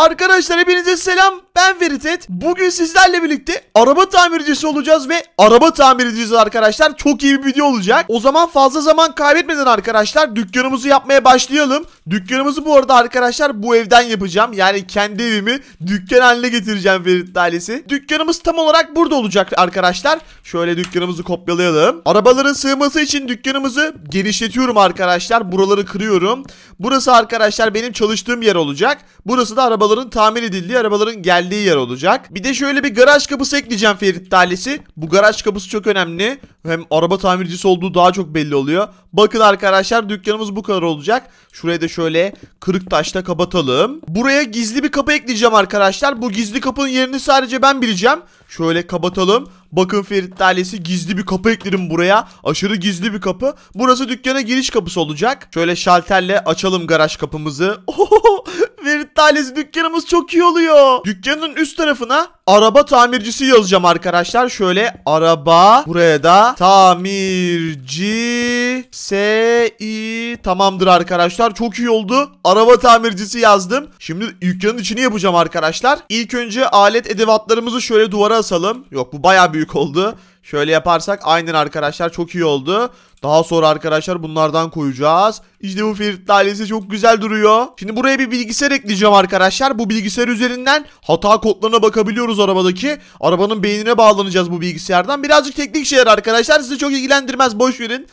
Arkadaşlar hepinize selam, ben Ferit. Bugün sizlerle birlikte araba tamircisi olacağız ve araba tamir edeceğiz arkadaşlar. Çok iyi bir video olacak. O zaman fazla zaman kaybetmeden arkadaşlar dükkanımızı yapmaya başlayalım. Dükkanımızı bu arada arkadaşlar bu evden yapacağım. Yani kendi evimi dükkan haline getireceğim Ferit Dales'i. Dükkanımız tam olarak burada olacak arkadaşlar. Şöyle dükkanımızı kopyalayalım. Arabaların sığması için dükkanımızı genişletiyorum arkadaşlar. Buraları kırıyorum. Burası arkadaşlar benim çalıştığım yer olacak. Burası da arabaların tamir edildiği, arabaların geldiği yer olacak. Bir de şöyle bir garaj kapısı ekleyeceğim Ferit Dales'i. Bu garaj kapısı çok önemli. Hem araba tamircisi olduğu daha çok belli oluyor. Bakın arkadaşlar dükkanımız bu kadar olacak. Şurayı da şöyle kırık taşla kapatalım. Buraya gizli bir kapı ekleyeceğim arkadaşlar. Bu gizli kapının yerini sadece ben bileceğim. Şöyle kapatalım. Bakın Ferit Dales'i, gizli bir kapı ekledim buraya. Aşırı gizli bir kapı. Burası dükkana giriş kapısı olacak. Şöyle şalterle açalım garaj kapımızı. Ohoho! Ferit Dales dükkanımız çok iyi oluyor. Dükkanın üst tarafına araba tamircisi yazacağım arkadaşlar. Şöyle araba, buraya da tamirci S-i. Tamamdır arkadaşlar, çok iyi oldu. Araba tamircisi yazdım. Şimdi dükkanın içini yapacağım arkadaşlar. İlk önce alet edevatlarımızı şöyle duvara asalım. Yok, bu bayağı büyük oldu. Şöyle yaparsak aynen arkadaşlar çok iyi oldu. Daha sonra arkadaşlar bunlardan koyacağız. İşte bu Ferit Dalesi çok güzel duruyor. Şimdi buraya bir bilgisayar ekleyeceğim arkadaşlar. Bu bilgisayar üzerinden hata kodlarına bakabiliyoruz arabadaki. Arabanın beynine bağlanacağız bu bilgisayardan. Birazcık teknik şeyler arkadaşlar, sizi çok ilgilendirmez, boş verin.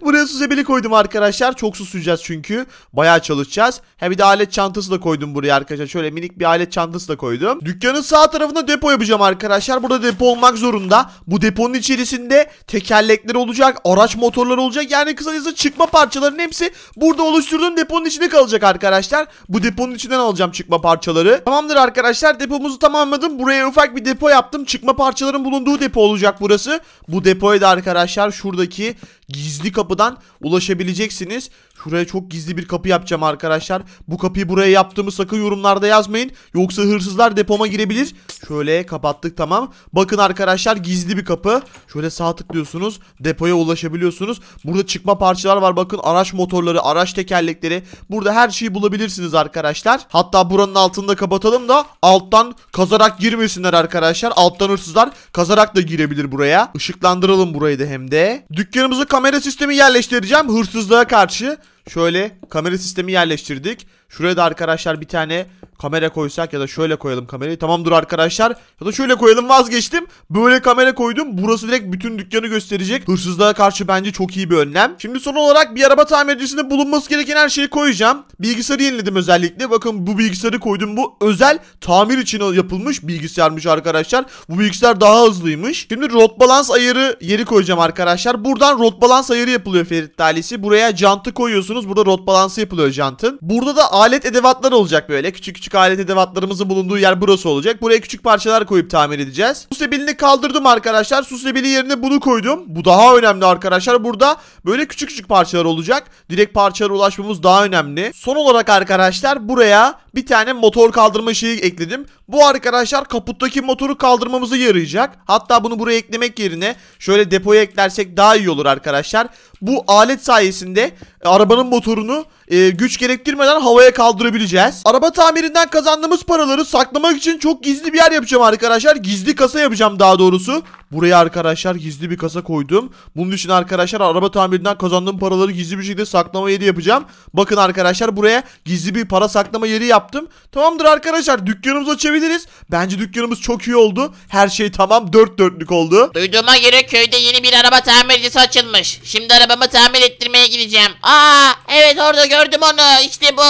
Buraya susabili koydum arkadaşlar. Çok susacağız çünkü. Bayağı çalışacağız. He, bir de alet çantası da koydum buraya arkadaşlar. Şöyle minik bir alet çantası da koydum. Dükkanın sağ tarafına depo yapacağım arkadaşlar. Burada depo olmak zorunda. Bu deponun içerisinde tekerlekler olacak, araç motorları olacak. Yani kısacası çıkma parçalarının hepsi burada oluşturduğum deponun içinde kalacak arkadaşlar. Bu deponun içinden alacağım çıkma parçaları. Tamamdır arkadaşlar, depomuzu tamamladım. Buraya ufak bir depo yaptım. Çıkma parçaların bulunduğu depo olacak burası. Bu depoya da arkadaşlar şuradaki gizli kapıdan ulaşabileceksiniz. Şuraya çok gizli bir kapı yapacağım arkadaşlar. Bu kapıyı buraya yaptığımı sakın yorumlarda yazmayın. Yoksa hırsızlar depoma girebilir. Şöyle kapattık, tamam. Bakın arkadaşlar gizli bir kapı. Şöyle sağ tıklıyorsunuz. Depoya ulaşabiliyorsunuz. Burada çıkma parçalar var. Bakın araç motorları, araç tekerlekleri. Burada her şeyi bulabilirsiniz arkadaşlar. Hatta buranın altını da kapatalım da alttan kazarak girmesinler arkadaşlar. Alttan hırsızlar kazarak da girebilir buraya. Işıklandıralım burayı da hem de. Dükkanımızı kamera sistemi yerleştireceğim hırsızlığa karşı. Şöyle kamera sistemi yerleştirdik. Şuraya da arkadaşlar bir tane kamera koysak ya da şöyle koyalım kamerayı. Tamamdır arkadaşlar. Ya da şöyle koyalım, vazgeçtim. Böyle kamera koydum. Burası direkt bütün dükkanı gösterecek. Hırsızlığa karşı bence çok iyi bir önlem. Şimdi son olarak bir araba tamircisinde bulunması gereken her şeyi koyacağım. Bilgisayarı yeniledim özellikle. Bakın bu bilgisayarı koydum. Bu özel tamir için yapılmış bilgisayarmış arkadaşlar. Bu bilgisayar daha hızlıymış. Şimdi rot balans ayarı yeri koyacağım arkadaşlar. Buradan rot balans ayarı yapılıyor Ferit Dalesi. Buraya jantı koyuyorsunuz. Burada rot balansı yapılıyor jantın. Burada da alet edevatlar olacak böyle. Küçük küçük alet edevatlarımızın bulunduğu yer burası olacak. Buraya küçük parçalar koyup tamir edeceğiz. Susebelini kaldırdım arkadaşlar. Susebeli yerine bunu koydum. Bu daha önemli arkadaşlar. Burada böyle küçük küçük parçalar olacak. Direkt parçalara ulaşmamız daha önemli. Son olarak arkadaşlar buraya bir tane motor kaldırma şeyi ekledim. Bu arkadaşlar kaputtaki motoru kaldırmamıza yarayacak. Hatta bunu buraya eklemek yerine şöyle depoya eklersek daha iyi olur arkadaşlar. Bu alet sayesinde arabanın motorunu güç gerektirmeden havaya kaldırabileceğiz. Araba tamirinden kazandığımız paraları saklamak için çok gizli bir yer yapacağım arkadaşlar. Gizli kasa yapacağım daha doğrusu. Buraya arkadaşlar gizli bir kasa koydum. Bunun için arkadaşlar araba tamirinden kazandığım paraları gizli bir şekilde saklama yeri yapacağım. Bakın arkadaşlar buraya gizli bir para saklama yeri yaptım. Tamamdır arkadaşlar, dükkanımızı açabiliriz. Bence dükkanımız çok iyi oldu. Her şey tamam, 4 dörtlük oldu. Duyduğuma göre köyde yeni bir araba tamircisi açılmış. Şimdi arabamı tamir ettirmeye gideceğim. Aa evet, orada gördüm onu, işte bu.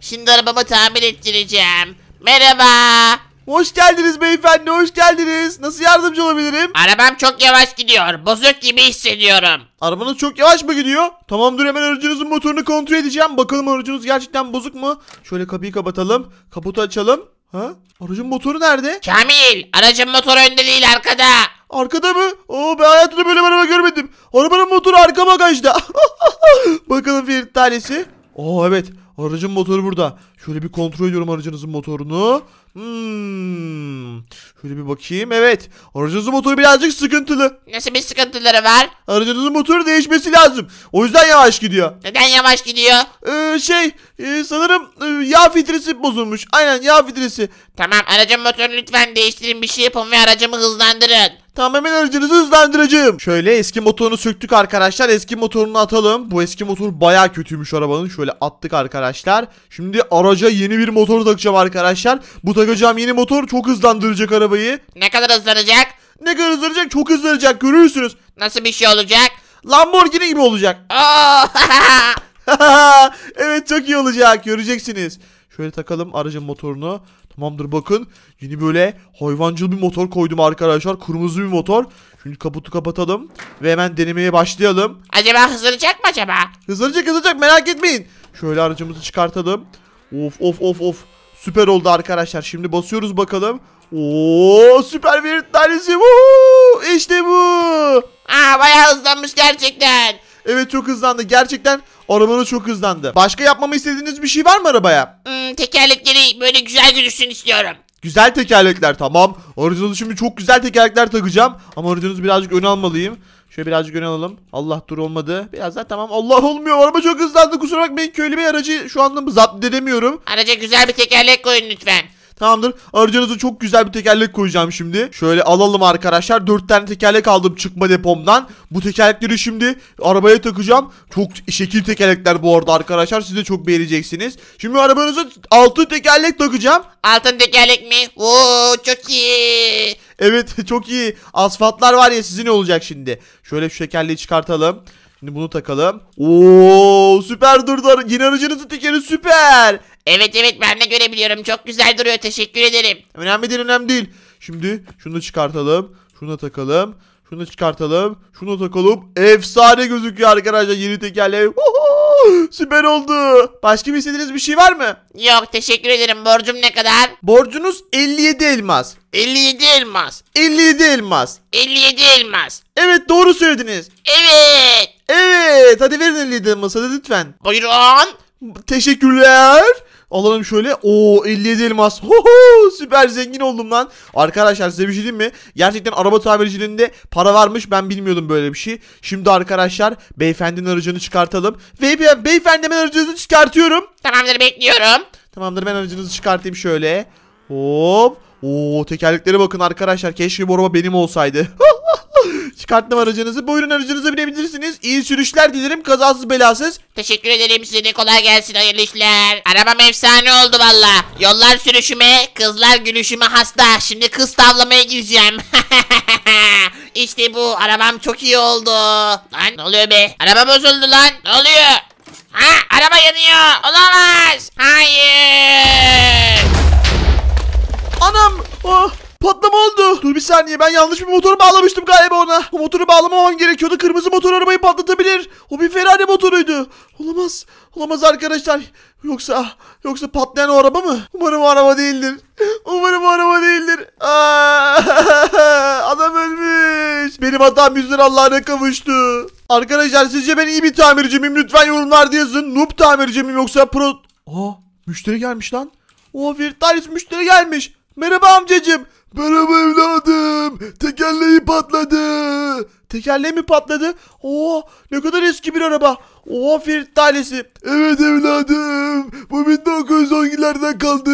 Şimdi arabamı tamir ettireceğim. Merhaba. Hoş geldiniz beyefendi, hoş geldiniz. Nasıl yardımcı olabilirim? Arabam çok yavaş gidiyor. Bozuk gibi hissediyorum. Arabanız çok yavaş mı gidiyor? Tamamdır, hemen aracınızın motorunu kontrol edeceğim. Bakalım aracınız gerçekten bozuk mu? Şöyle kapıyı kapatalım. Kaputu açalım. Ha? Aracın motoru nerede? Kamil, aracın motoru önde değil, arkada. Arkada mı? Oo, ben hayatımda böyle araba görmedim. Arabanın motoru arka bagajda. Bakalım Ferit Dalesi. Oo evet. Aracın motoru burada. Şöyle bir kontrol ediyorum aracınızın motorunu. Şöyle bir bakayım. Evet. Aracınızın motoru birazcık sıkıntılı. Nasıl bir sıkıntıları var? Aracınızın motoru değişmesi lazım. O yüzden yavaş gidiyor. Neden yavaş gidiyor? Sanırım yağ filtresi bozulmuş. Aynen, yağ filtresi. Tamam, aracın motorunu lütfen değiştirin, bir şey yapın ve aracımı hızlandırın. Tamam, hemen aracınızı hızlandıracağım. Şöyle eski motorunu söktük arkadaşlar. Eski motorunu atalım. Bu eski motor bayağı kötüymüş arabanın. Şöyle attık arkadaşlar. Şimdi araca yeni bir motor takacağım arkadaşlar. Bu takacağım yeni motor çok hızlandıracak arabayı. Ne kadar hızlanacak? Ne kadar hızlanacak? Çok hızlanacak, görürsünüz. Nasıl bir şey olacak? Lamborghini gibi olacak. Evet, çok iyi olacak, göreceksiniz. Şöyle takalım aracın motorunu. Tamamdır, bakın. Yeni böyle hayvancıl bir motor koydum arkadaşlar. Kırmızı bir motor. Şimdi kaputu kapatalım ve hemen denemeye başlayalım. Acaba hızlanacak mı acaba? Hızlanacak, hızlanacak, merak etmeyin. Şöyle aracımızı çıkartalım. Of of of of. Süper oldu arkadaşlar. Şimdi basıyoruz bakalım. Oo, süper bir tanesi. Woo! İşte bu. Aa, bayağı hızlanmış gerçekten. Evet, çok hızlandı. Gerçekten arabanız çok hızlandı. Başka yapmamı istediğiniz bir şey var mı arabaya? Tekerlekleri böyle güzel gözüksün istiyorum. Güzel tekerlekler, tamam. Aracınızı şimdi çok güzel tekerlekler takacağım. Ama aracınızı birazcık öne almalıyım. Şöyle birazcık öne alalım. Allah, dur, olmadı. Birazdan, tamam. Allah, olmuyor. Araba çok hızlandı. Kusura bakmayın, köylü bir aracı şu anda zapt edemiyorum. Araca güzel bir tekerlek koyun lütfen. Tamamdır. Aracınıza çok güzel bir tekerlek koyacağım şimdi. Şöyle alalım arkadaşlar. 4 tane tekerlek aldım çıkma depomdan. Bu tekerlekleri şimdi arabaya takacağım. Çok şekil tekerlekler bu arada arkadaşlar. Siz de çok beğeneceksiniz. Şimdi arabanıza altın tekerlek takacağım. Altın tekerlek mi? Oo, çok iyi. Evet, çok iyi. Asfaltlar var ya, sizin olacak şimdi. Şöyle şu tekerleği çıkartalım. Şimdi bunu takalım. Oo, süper durdu. Yeni aracınızın tekeri süper. Evet evet, ben de görebiliyorum. Çok güzel duruyor. Teşekkür ederim. Önemli değil, önemli değil. Şimdi şunu da çıkartalım. Şunu da takalım. Şunu da çıkartalım. Şunu da takalım. Efsane gözüküyor arkadaşlar yeni tekerleği. Süper oldu. Başka bir istediğiniz bir şey var mı? Yok, teşekkür ederim. Borcum ne kadar? Borcunuz 57 elmas. 57 elmas. 57 elmas. 57 elmas. Evet, doğru söylediniz. Evet. Evet, hadi verin 57 elması hadi lütfen. Buyurun. Teşekkürler. Alalım şöyle. Oo, 57 elmas. Hoho, süper zengin oldum lan. Arkadaşlar, size bir şey diyeyim mi? Gerçekten araba tamirciliğinde para varmış. Ben bilmiyordum böyle bir şey. Şimdi arkadaşlar beyefendinin aracını çıkartalım. Ve beyefendinin aracınızı çıkartıyorum. Tamamdır, bekliyorum. Tamamdır, ben aracınızı çıkartayım şöyle. Hop. Oo, tekerleklere bakın arkadaşlar. Keşke bu araba benim olsaydı. Çıkarttım aracınızı. Buyurun, aracınıza binebilirsiniz. İyi sürüşler dilerim, kazasız belasız. Teşekkür ederim size de, kolay gelsin, hayırlı işler. Arabam efsane oldu valla. Yollar sürüşüme, kızlar gülüşüme hasta. Şimdi kız tavlamaya gireceğim. İşte bu, arabam çok iyi oldu. Lan ne oluyor be? Araba bozuldu lan, ne oluyor? Ha, araba yanıyor, olamaz. Hayır. Anam. Oh. Patlama oldu. Dur bir saniye, ben yanlış bir motoru bağlamıştım galiba ona. O motoru bağlamamam gerekiyordu. Kırmızı motor arabayı patlatabilir. O bir Ferrari motoruydu. Olamaz. Olamaz arkadaşlar. Yoksa patlayan o araba mı? Umarım o araba değildir. Umarım o araba değildir. Adam ölmüş. Benim hatam yüzler Allah'ına kavuştu. Arkadaşlar, sizce ben iyi bir tamirci miyim? Lütfen yorumlarda yazın. Noob tamirci miyim yoksa pro... Aa, müşteri gelmiş lan. O Ferit Dales müşteri gelmiş. Merhaba amcacığım. Merhaba evladım. Tekerleği patladı. Tekerleği mi patladı? Oo, ne kadar eski bir araba. Oo, Ferit Dales'i. Evet evladım. Bu 1912'lerden kaldı.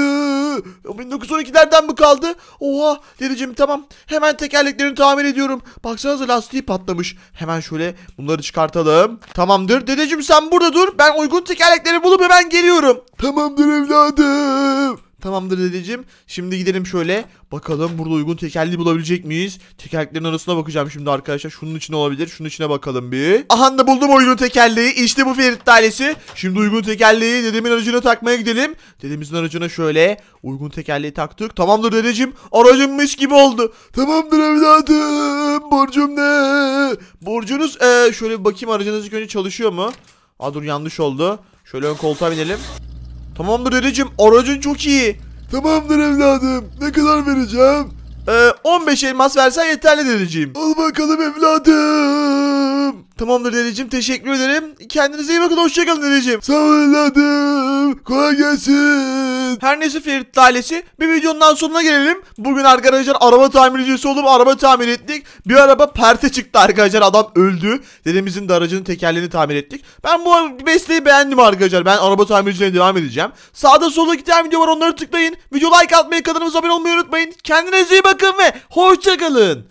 1912'lerden mi kaldı? Oha dedeciğim, tamam. Hemen tekerleklerini tamir ediyorum. Baksanıza, lastiği patlamış. Hemen şöyle bunları çıkartalım. Tamamdır. Dedeciğim, sen burada dur. Ben uygun tekerlekleri bulup hemen geliyorum. Tamamdır evladım. Tamamdır dedeciğim. Şimdi gidelim şöyle. Bakalım burada uygun tekerleği bulabilecek miyiz? Tekerleklerin arasına bakacağım şimdi arkadaşlar. Şunun içine olabilir. Şunun içine bakalım bir. Aha, da buldum uygun tekerleği. İşte bu Ferit Dalesi. Şimdi uygun tekerleği dedemin aracına takmaya gidelim. Dedemizin aracına şöyle uygun tekerleği taktık. Tamamdır dedeciğim. Aracım mis gibi oldu. Tamamdır evladım. Borcum ne? Borcunuz şöyle bir bakayım, aracınız ilk önce çalışıyor mu? Aa, dur, yanlış oldu. Şöyle ön koltuğa binelim. Tamamdır dedeciğim, aracın çok iyi. Tamamdır evladım, ne kadar vereceğim? 15 elmas versen yeterli dedeciğim. Al bakalım evladım. Tamamdır dedeciğim, teşekkür ederim. Kendinize iyi bakın, hoşçakalın dedeciğim. Sağ olun adım. Kolay gelsin. Her neyse Ferit Dalesi, bir videonun sonuna gelelim. Bugün arkadaşlar araba tamircisi olup araba tamir ettik. Bir araba perte çıktı arkadaşlar, adam öldü. Dedemizin de aracının tekerlerini tamir ettik. Ben bu mesleği beğendim arkadaşlar. Ben araba tamirciliğine devam edeceğim. Sağda solda giden video var, onları tıklayın. Video like atmayı, kanalımıza abone olmayı unutmayın. Kendinize iyi bakın ve hoşçakalın.